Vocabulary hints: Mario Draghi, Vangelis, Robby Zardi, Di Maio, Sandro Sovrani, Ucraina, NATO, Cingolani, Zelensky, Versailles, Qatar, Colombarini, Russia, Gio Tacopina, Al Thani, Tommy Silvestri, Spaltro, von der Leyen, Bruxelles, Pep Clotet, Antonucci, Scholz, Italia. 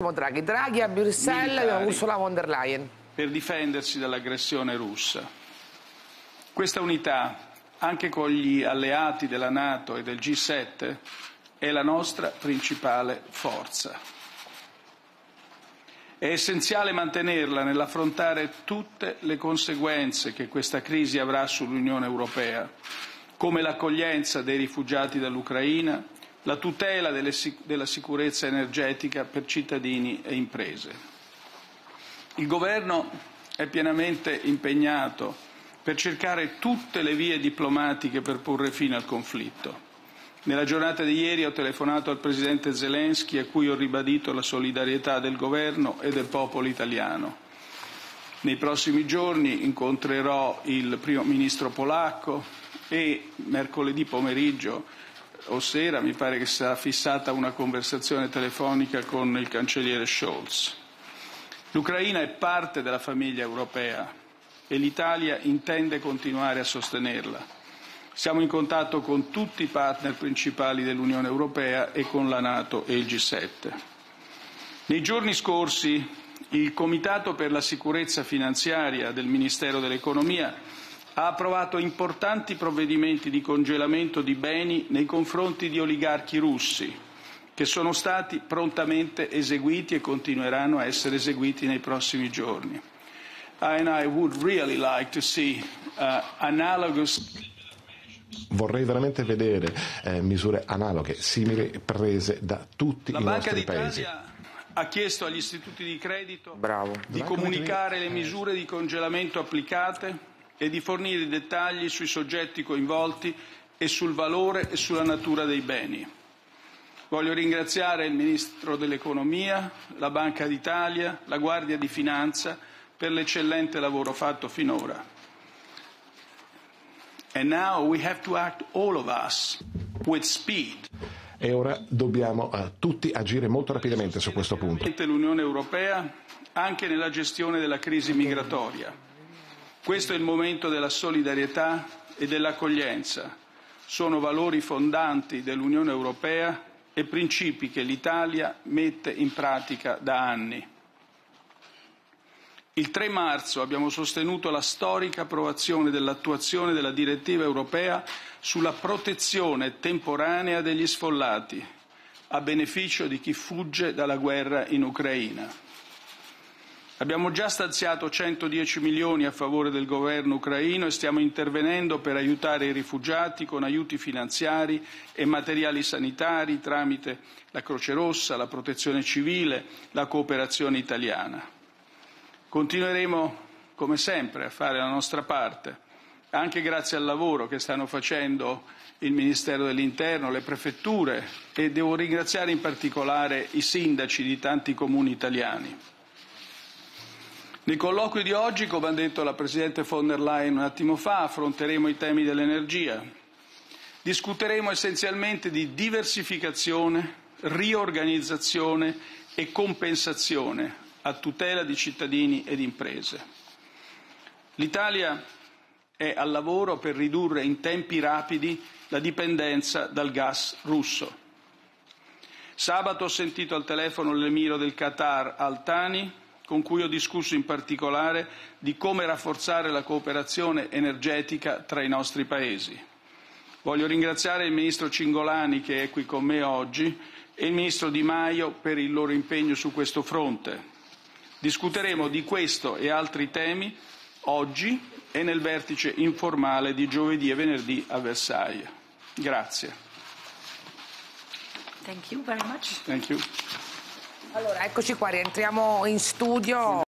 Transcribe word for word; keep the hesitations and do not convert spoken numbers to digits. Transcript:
Draghi. Draghi a Bruxelles e Ursula von der Leyen. Per difendersi dall'aggressione russa. Questa unità, anche con gli alleati della NATO e del G sette, è la nostra principale forza. È essenziale mantenerla nell'affrontare tutte le conseguenze che questa crisi avrà sull'Unione Europea, come l'accoglienza dei rifugiati dall'Ucraina, la tutela delle, della sicurezza energetica per cittadini e imprese. Il Governo è pienamente impegnato per cercare tutte le vie diplomatiche per porre fine al conflitto. Nella giornata di ieri ho telefonato al Presidente Zelensky, a cui ho ribadito la solidarietà del Governo e del popolo italiano. Nei prossimi giorni incontrerò il Primo Ministro polacco e mercoledì pomeriggio o sera, mi pare che sarà fissata una conversazione telefonica con il cancelliere Scholz. L'Ucraina è parte della famiglia europea e l'Italia intende continuare a sostenerla. Siamo in contatto con tutti i partner principali dell'Unione Europea e con la NATO e il G sette. Nei giorni scorsi il Comitato per la sicurezza finanziaria del Ministero dell'Economia ha approvato importanti provvedimenti di congelamento di beni nei confronti di oligarchi russi, che sono stati prontamente eseguiti e continueranno a essere eseguiti nei prossimi giorni. And I would really like to see, uh, analogous... Vorrei veramente vedere eh, misure analoghe, simili, prese da tutti i nostri paesi. Ha chiesto agli istituti di credito Bravo. di comunicare le misure di congelamento applicate e di fornire i dettagli sui soggetti coinvolti e sul valore e sulla natura dei beni. Voglio ringraziare il Ministro dell'Economia, la Banca d'Italia, la Guardia di Finanza per l'eccellente lavoro fatto finora. And now we have to act all of us with speed. E ora dobbiamo uh, tutti agire molto rapidamente su questo punto. L'Unione Europea anche nella gestione della crisi migratoria. Questo è il momento della solidarietà e dell'accoglienza. Sono valori fondanti dell'Unione Europea e principi che l'Italia mette in pratica da anni. Il tre marzo abbiamo sostenuto la storica approvazione dell'attuazione della direttiva europea sulla protezione temporanea degli sfollati, a beneficio di chi fugge dalla guerra in Ucraina. Abbiamo già stanziato centodieci milioni a favore del governo ucraino e stiamo intervenendo per aiutare i rifugiati con aiuti finanziari e materiali sanitari tramite la Croce Rossa, la protezione civile, la cooperazione italiana. Continueremo, come sempre, a fare la nostra parte, anche grazie al lavoro che stanno facendo il Ministero dell'Interno, le prefetture e devo ringraziare in particolare i sindaci di tanti comuni italiani. Nel colloquio di oggi, come ha detto la Presidente von der Leyen un attimo fa, affronteremo i temi dell'energia. Discuteremo essenzialmente di diversificazione, riorganizzazione e compensazione a tutela di cittadini ed imprese. L'Italia è al lavoro per ridurre in tempi rapidi la dipendenza dal gas russo. Sabato ho sentito al telefono l'emiro del Qatar, Al Thani, con cui ho discusso in particolare di come rafforzare la cooperazione energetica tra i nostri Paesi. Voglio ringraziare il Ministro Cingolani, che è qui con me oggi, e il Ministro Di Maio per il loro impegno su questo fronte. Discuteremo di questo e altri temi oggi e nel vertice informale di giovedì e venerdì a Versailles. Grazie. Thank you very much. Thank you. Allora, eccoci qua, rientriamo in studio.